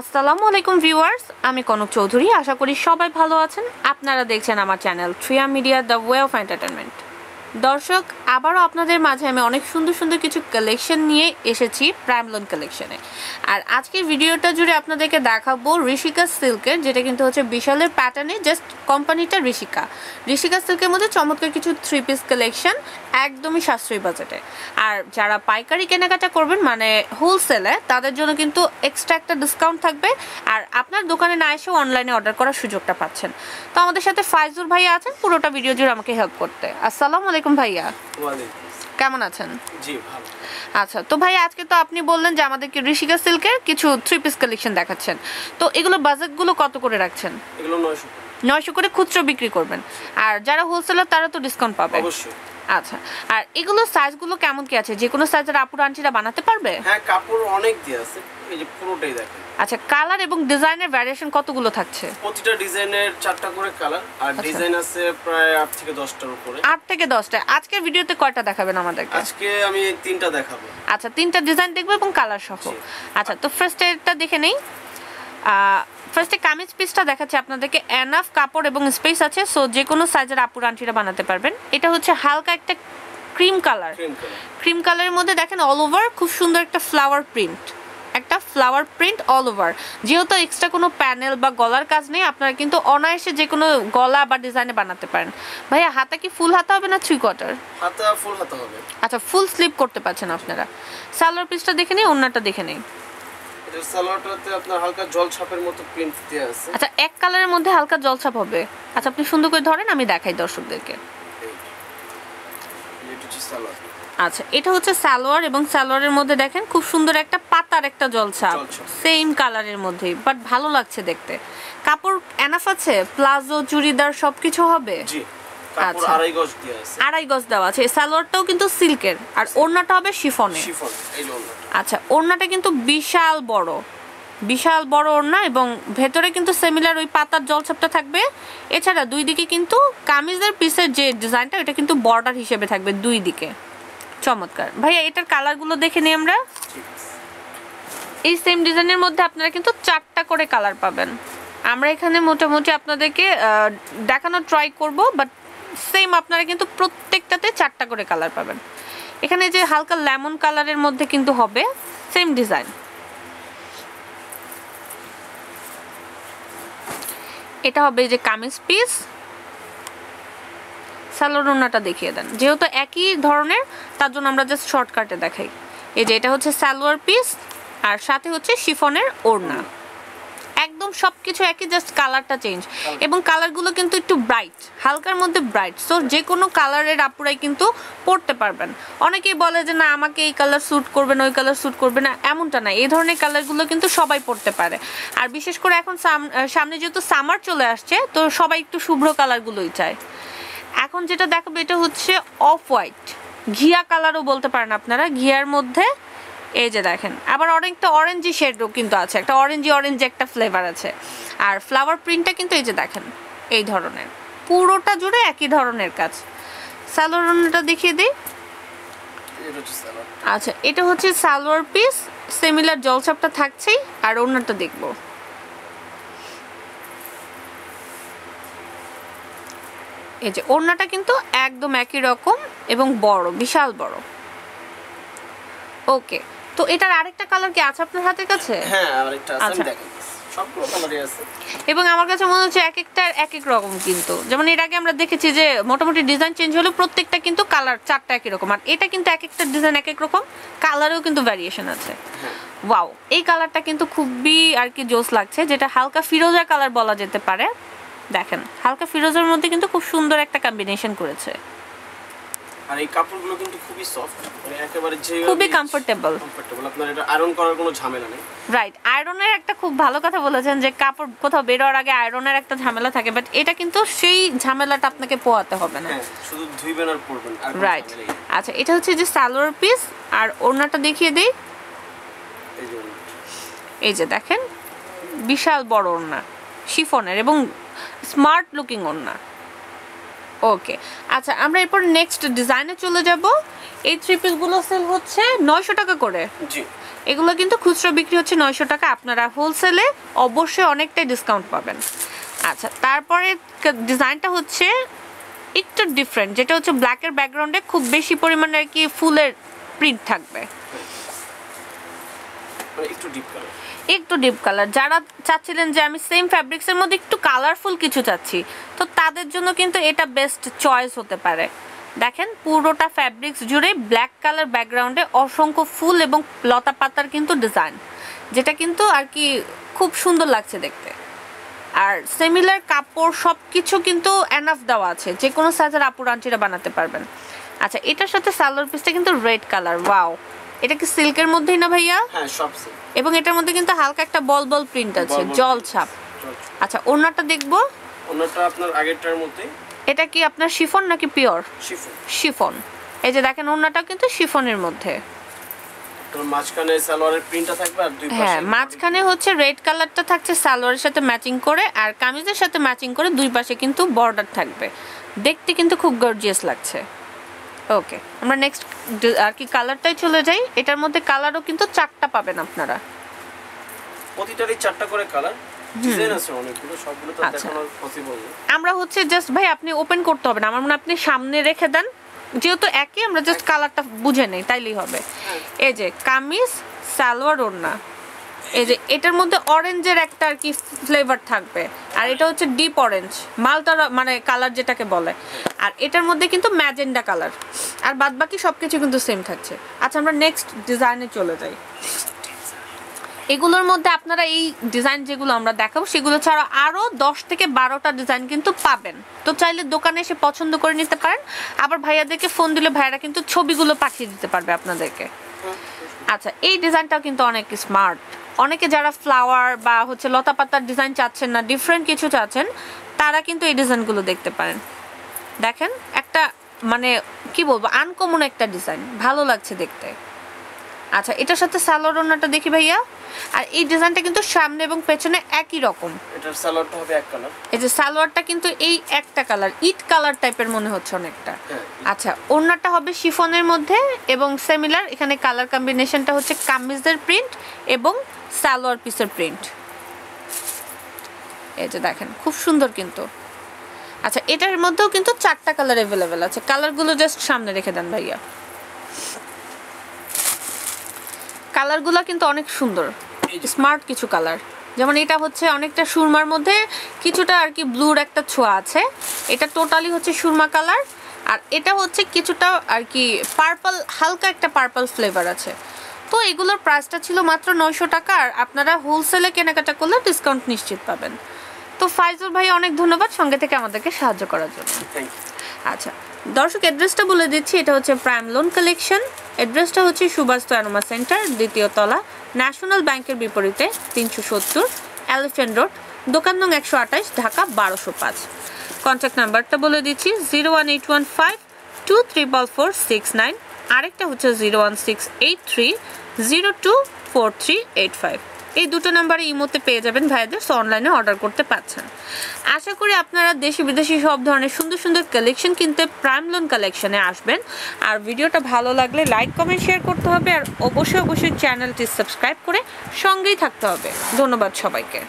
Assalamualaikum viewers, আমি কনক চৌধুরী আশা করি সবাই ভালো আছেন আপনারা দেখছেন আমার channel 3M Media The Way of Entertainment দর্শক আবারো আপনাদের মাঝে আমি অনেক সুন্দর সুন্দর কিছু কালেকশন নিয়ে এসেছি Prime Lawn Collection এ আর আজকের ভিডিওটা জুড়ে আপনাদেরকে দেখাবো Rishika সিল্কের যেটা কিন্তু হচ্ছে বিশালের প্যাটার্নে জাস্ট কোম্পানিটা Rishika সিল্কের মধ্যে চমৎকার কিছু 3 পিস কালেকশন একদমই সাশ্রয়ী বাজেটে আর যারা পাইকারি কেনাকাটা করবেন মানে হোলসেলে তাদের জন্য কিন্তু এক্সট্রা একটা ডিসকাউন্ট থাকবে আর আপনার দোকানে না এসে অনলাইনে অর্ডার করার সুযোগটা পাচ্ছেন তো আমাদের সাথে ফাইজুর ভাই আছেন পুরোটা ভিডিও জুড়ে আমাকে হেল্প করতে আসসালামু আলাইকুম ভাইয়া ওয়া আলাইকুম কেমন আছেন জি ভালো আচ্ছা তো ভাই আজকে তো আপনি বললেন যে আমাদেরকে Rishika সিল্কের কিছু 3 পিস কালেকশন দেখাচ্ছেন তো এগুলো বাজেট গুলো কত করে রাখছেন এগুলো 900 করে খুচরা বিক্রি করবেন আর যারা হোলসেলার তারা তো ডিসকাউন্ট পাবে অবশ্যই আচ্ছা আর এগুলো সাইজ গুলো কেমন কি আছে যে কোন সাইজের আপুরা আন্টিরা বানাতে পারবে হ্যাঁ কাপড় অনেক দিয়ে আছে এই যে পুরোটাই দেখেন আচ্ছা কালার এবং ডিজাইনের ভেরিয়েশন কতগুলো থাকছে প্রতিটা ডিজাইনের 4টা করে কালার আর ডিজাইন আছে প্রায় 8 থেকে 10টার উপরে 8 থেকে 10টা আজকের ভিডিওতে কয়টা দেখাবেন আমাদেরকে আজকে আমি 3টা দেখাবো আচ্ছা 3টা ডিজাইন দেখব এবং কালার সহ আচ্ছা তো ফার্স্ট এটা দেখে নেই ফার্স্টে কামিজ পিসটা দেখাচ্ছি আপনাদেরকে এনাফ কাপড় এবং স্পেস আছে সো যে কোনো সাইজের আপুরা আন্টিরা বানাতে পারবেন এটা হচ্ছে হালকা একটা ক্রিম কালারের মধ্যে দেখেন অল ওভার খুব সুন্দর একটা ফ্লাওয়ার প্রিন্ট অল ওভার যেহেতু এক্সট্রা কোনো প্যানেল বা গলার কাজ নেই আপনারা কিন্তু অনায়েশে যে কোনো গলা বা ডিজাইনে বানাতে পারেন ভাইয়া হাতা কি ফুল হাতা হবে না 3 কোয়ার্টার হাতা ফুল হাতা হবে আচ্ছা ফুল স্লিপ করতে পাচ্ছেন আপনারা সালোয়ার পিসটা দেখে নিন ওন্নাটা দেখে নিন এর সালোয়ারটাতে আপনার হালকা জল ছাপের মতো প্রিন্ট দিয়ে আছে আচ্ছা এক কালারের মধ্যে হালকা জল ছাপ হবে আচ্ছা আপনি সুন্দর করে ধরেন আমি দেখাই দর্শকদেরকে এইটা হচ্ছে সালোয়ার আচ্ছা এটা হচ্ছে সালোয়ার এবং সালোয়ারের মধ্যে দেখেন খুব সুন্দর একটা পাতার একটা জলছাপ সেম কালারের মধ্যে বাট ভালো লাগছে দেখতে কাপড় এনাফ আছে প্লাজো চুড়িদার সবকিছু হবে জি কাপড় আড়াই গজ দেওয়া আছে সালোয়ারটাও কিন্তু সিল্কের আর ওড়নাটা হবে শিফন এই ওড়নাটা আচ্ছা ওড়নাটা কিন্তু বিশাল বড় ওড়না এবং ভেতরে কিন্তু সিমিলার ওই পাতার জলছাপটা থাকবে এছাড়া দুই দিকে কিন্তু কামিজের পিসের যে ডিজাইনটা এটা কিন্তু বর্ডার হিসেবে থাকবে দুই দিকে চমৎকার ভাইয়া এটার কালার গুলো দেখে নিই আমরা এই সেম ডিজাইনের মধ্যে আপনারা কিন্তু 4টা করে কালার পাবেন আমরা এখানে মোটামুটি আপনাদেরকে দেখানো ট্রাই করব বাট সেম আপনারা কিন্তু প্রত্যেকটাতে 4টা করে কালার পাবেন এখানে যে হালকা লেমন কালারের মধ্যে কিন্তু হবে সেম ডিজাইন এটা হবে যে কামিজ পিস সালোয়ারটা দেখিয়ে দেন যেহেতু একই ধরনের তার জন্য আমরা জাস্ট শর্টকাটে দেখাই এই যে এটা হচ্ছে সালোয়ার পিস আর সাথে হচ্ছে শিফনের ওড়না একদম সবকিছু একই জাস্ট কালারটা চেঞ্জ এবং কালারগুলো কিন্তু একটু ব্রাইট হালকার মধ্যে ব্রাইট সো যে কোনো কালারের আপুরাই কিন্তু পরতে পারবেন অনেকেই বলে যে না আমাকে এই কালার স্যুট করবে না ওই কালার স্যুট করবে না এমনটা না এই ধরনের কালারগুলো কিন্তু সবাই পরতে পারে আর বিশেষ করে এখন সামনে যেহেতু সামার চলে আসছে তো সবাই একটু শুভ্র কালারগুলোই চায় এখন যেটা দেখাবো এটা হচ্ছে অফ হোয়াইট ঘিয়া কালারও বলতে পারেন আপনারা ঘিয়ার মধ্যে এই যে দেখেন আবার অনেকটা অরেঞ্জি শেডও কিন্তু আছে একটা অরেঞ্জি একটা ফ্লেভার আছে আর ফ্লাওয়ার প্রিন্টটা কিন্তু এই যে দেখেন এই ধরনের পুরোটা জুড়ে একই ধরনের কাজ সালোয়ারটা দেখিয়ে দিই আচ্ছা এটা হচ্ছে সালোয়ার পিস সিমিলার জলছাপটা থাকছেই আর ওনাটা দেখবো এই যে ওড়নাটা কিন্তু একদম একই রকম এবং বড় বিশাল বড় ওকে তো এটার আরেকটা কালার কি আছে আপনার হাতের কাছে হ্যাঁ আরেকটা আছে আমি দেখেন সবগুলো কালারই আছে এবং আমার কাছে মনে হচ্ছে এক একটার এক এক রকম কিন্তু যেমন এর আগে আমরা দেখেছি যে মোটামুটি ডিজাইন চেঞ্জ হলো প্রত্যেকটা কিন্তু কালার 4টা একই রকম আর এটা কিন্তু এক একটা ডিজাইন এক এক রকম কালারেও কিন্তু ভেরিয়েশন আছে ওয়াও এই কালারটা কিন্তু খুবই আর কি জোস লাগছে যেটা হালকা ফিরোজা কালার বলা যেতে পারে দেখেন হালকা ফিরোজার মধ্যে কিন্তু খুব সুন্দর একটা কম্বিনেশন করেছে আর এই কাপড়গুলো কিন্তু খুবই সফট মানে একেবারে যে খুবই কমফোর্টেবল আপনার এটা আয়রন করার কোনো ঝামেলা নেই রাইট আয়রনের একটা খুব ভালো কথা বলেছেন যে কাপড় কোথাও বের হওয়ার আগে আয়রনের একটা ঝামেলা থাকে বাট এটা কিন্তু সেই ঝামেলাটা আপনাকে পোয়াতে হবে না শুধু ধুইবেন আর পরবেন আর রাইট আচ্ছা এটা হচ্ছে যে সালোয়ার পিস আর ওড়নাটা দেখিয়ে দেই এই যে দেখেন বিশাল বড় ওড়না শিফনের এবং স্মার্ট লুকিং ওড়না ওকে আচ্ছা আমরা এরপর নেক্সট ডিজাইনে চলে যাব এই 3 পিস গুলো সেল হচ্ছে 900 টাকা করে জি এগুলো কিন্তু খুচরা বিক্রি হচ্ছে 900 টাকা আপনারা হোলসেলে অবশ্যই অনেকটা ডিসকাউন্ট পাবেন। আচ্ছা তারপরে ডিজাইনটা হচ্ছে একটু ডিফারেন্ট যেটা হচ্ছে ব্ল্যাক এর ব্যাকগ্রাউন্ডে খুব বেশি পরিমাণে আর কি ফুলের প্রিন্ট থাকবে মানে একটু ডিপ কালার যারা চাচ্ছিলেন যে আমি সেম ফ্যাব্রিক্স এর মধ্যে একটু কালারফুল কিছু চাচ্ছি তো তাদের জন্য কিন্তু এটা বেস্ট চয়েস হতে পারে। দেখেন পুরোটা ফ্যাব্রিক্স জুড়ে ব্ল্যাক কালার ব্যাকগ্রাউন্ডে অসংখ্য ফুল এবং লতা পাতার কিন্তু ডিজাইন যেটা কিন্তু আর কি খুব সুন্দর লাগছে দেখতে। আর সিমিলার কাপড় সব কিছু কিন্তু এনাফ দেওয়া আছে যে কোনো সাইজের আপুর আন্টিরা বানাতে পারবেন। আচ্ছা এটার সাথে সালোয়ার পিসটা কিন্তু রেড কালার। ওয়াও এটা কি সিল্কের মধ্যেই না ভাইয়া? হ্যাঁ সব সিল্ক এবং এটার মধ্যে কিন্তু হালকা একটা বল বল প্রিন্ট আছে জল ছাপ। আচ্ছা ওন্নাটা দেখবো, ওন্নাটা আপনার আগেরটার মতোই। এটা কি আপনার শিফন নাকি পিওর? Chiffon chiffon. এই যে দেখেন ওন্নাটাও কিন্তু শিফনের মধ্যে, মাঝখানে সালোয়ারের প্রিন্টটা থাকবে আর দুই পাশে হ্যাঁ মাঝখানে হচ্ছে রেড কালারটা থাকছে সালোয়ারের সাথে ম্যাচিং করে আর কামিজের সাথে ম্যাচিং করে দুই পাশে কিন্তু বর্ডার থাকবে। দেখতে কিন্তু খুব গর্জিয়াস লাগছে। ওকে আমরা নেক্সট আর কি কালারটাই চলে যাই। এটার মধ্যে কালারও কিন্তু চারটা পাবেন আপনারা, প্রতিটারই চারটা করে কালার ডিজাইন আছে অনেকগুলো, সবগুলো তো দেখানো পসিবল না। আমরা হচ্ছে জাস্ট ভাই আপনি ওপেন করতে হবে না, আমার মনে আপনি সামনে রেখে দেন যেহেতু একই আমরা জাস্ট কালারটা বুঝে নেই তাইলেই হবে। এই যে কামিজ সালোয়ার ওড়না, এই যে এটার মধ্যে অরেঞ্জের একটা আর কি ফ্লেভার থাকবে আর এটা হচ্ছে ডিপ অরেঞ্জ মালটা মানে কালার যেটাকে বলে আর এটার মধ্যে কিন্তু ম্যাজেন্ডা কালার আর বাদবাকি সবকিছু কিন্তু সেম থাকছে। আচ্ছা আমরা নেক্সট ডিজাইনে চলে যাই। এগুলোর মধ্যে আপনারা এই ডিজাইন যেগুলো আমরা দেখাবো সেগুলো ছাড়া আরও 10 থেকে 12টা ডিজাইন কিন্তু পাবেন, তো চাইলে দোকানে এসে পছন্দ করে নিতে পারেন, আবার ভাইয়াদেরকে ফোন দিলে ভাইয়ারা কিন্তু ছবিগুলো পাঠিয়ে দিতে পারবে আপনাদেরকে। আচ্ছা এই ডিজাইনটাও কিন্তু অনেক স্মার্ট, অনেকে যারা ফ্লাওয়ার বা হচ্ছে লতা পাতার ডিজাইন চাচ্ছেন না ডিফারেন্ট কিছু চাচ্ছেন তারা কিন্তু এই ডিজাইনগুলো দেখতে পারেন। দেখেন একটা মানে কি বলবো আনকমন একটা ডিজাইন ভালো লাগছে দেখতে। আচ্ছা এটার সাথে সালোয়ার ওড়নাটা দেখি ভাইয়া, আর এই ডিজাইনটা কিন্তু সামনে এবং পেছনে একই রকম, এটার সালোয়ারটা হবে এক কালার। এই যে সালোয়ারটা কিন্তু এই একটা কালার ইট কালার টাইপের মনে হচ্ছে অনেকটা। আচ্ছা ওড়নাটা হবে শিফনের মধ্যে এবং সিমিলার এখানে কালার কম্বিনেশনটা হচ্ছে কামিজের প্রিন্ট এবং সালোয়ার পিসের প্রিন্ট। এই যে দেখেন খুব সুন্দর কিন্তু। আচ্ছা এটার মধ্যেও কিন্তু 4টা কালার অ্যাভেলেবেল আছে, কালারগুলো জাস্ট সামনে রেখে দেন ভাইয়া, কালারগুলো কিন্তু অনেক সুন্দর স্মার্ট কিছু কালার। যেমন এটা হচ্ছে অনেকটা সুরমার মধ্যে কিছুটা আর কি ব্লুর একটা ছোঁয়া আছে, এটা টোটালি হচ্ছে সুরমা কালার আর এটা হচ্ছে কিছুটা আর কি পার্পল হালকা একটা পার্পল ফ্লেভার আছে। তো এগুলোর প্রাইসটা ছিল মাত্র 900 টাকা আর আপনারা হোলসেলে কেনাকাটা করলে ডিসকাউন্ট নিশ্চিত পাবেন। তো ফাইজুল ভাই অনেক ধন্যবাদ সঙ্গে থেকে আমাদেরকে সাহায্য করার জন্য। আচ্ছা দর্শক অ্যাড্রেসটা বলে দিচ্ছি, এটা হচ্ছে প্রাইম লোন কালেকশন, অ্যাড্রেসটা হচ্ছে সুভাষ আনোমা সেন্টার 2য় তলা ন্যাশনাল ব্যাংকের বিপরীতে 370 এলিফ্যান্ট রোড, দোকান নং 128 ঢাকা 1205। কন্ট্যাক্ট নাম্বারটা বলে দিচ্ছি 01815 234469, আরেকটা হচ্ছে 01683024385। এই দুটো নাম্বারে ইমোতে পেয়ে যাবেন ভাইদের, অনলাইনে অর্ডার করতে পারছেন। আশা করি আপনারা দেশি বিদেশি সব ধরনের সুন্দর সুন্দর কালেকশন কিনতে প্রাইম লোন কালেকশনে আসবেন। আর ভিডিওটা ভালো লাগলে লাইক কমেন্ট শেয়ার করতে হবে আর অবশ্যই চ্যানেলটি সাবস্ক্রাইব করে সঙ্গেই থাকতে হবে। ধন্যবাদ সবাইকে।